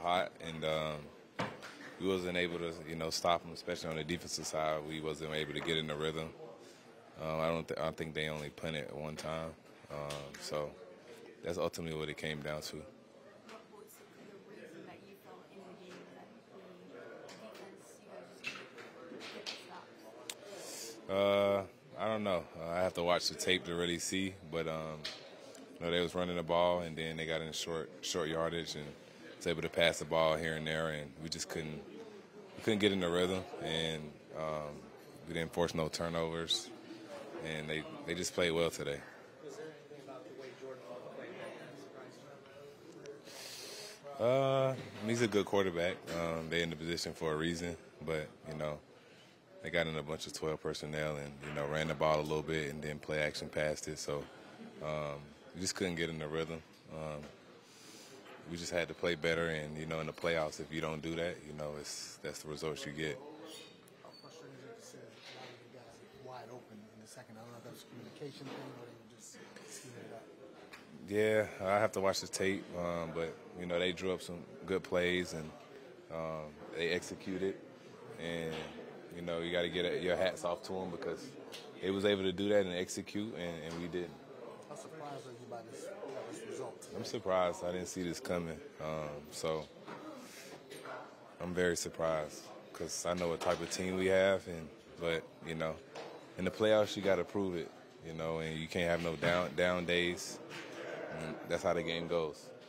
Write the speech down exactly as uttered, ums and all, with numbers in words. out hot, and um, we wasn't able to, you know, stop them, especially on the defensive side. We wasn't able to get in the rhythm. Um, I don't, th I think they only punted at one time. Um, so that's ultimately what it came down to. Uh, I don't know. Uh, I have to watch the tape to really see, but um, you know, they was running the ball, and then they got in short short yardage and was able to pass the ball here and there, and we just couldn't we couldn't get in the rhythm, and um, we didn't force no turnovers, and they they just played well today. Was there anything about the way Jordan Love played that surprised you? Uh, he's a good quarterback. Um, they're in the position for a reason, but you know. They got in a bunch of twelve personnel and, you know, ran the ball a little bit and then play action past it. So um, we just couldn't get in the rhythm. Um, we just had to play better. And, you know, in the playoffs, if you don't do that, you know, it's that's the results you get. How frustrating is it to see a lot of you guys wide open in the second? I don't know if that was a communication thing or they were just scheming it up. Yeah, I have to watch the tape. Um, but, you know, they drew up some good plays and um, they executed. And... you know, you got to get your hats off to them because they was able to do that and execute, and, and we didn't. How surprised are you by this, by this result? I'm surprised. I didn't see this coming. Um, so I'm very surprised because I know what type of team we have. And but, you know, in the playoffs, you got to prove it, you know, and you can't have no down, down days. And that's how the game goes.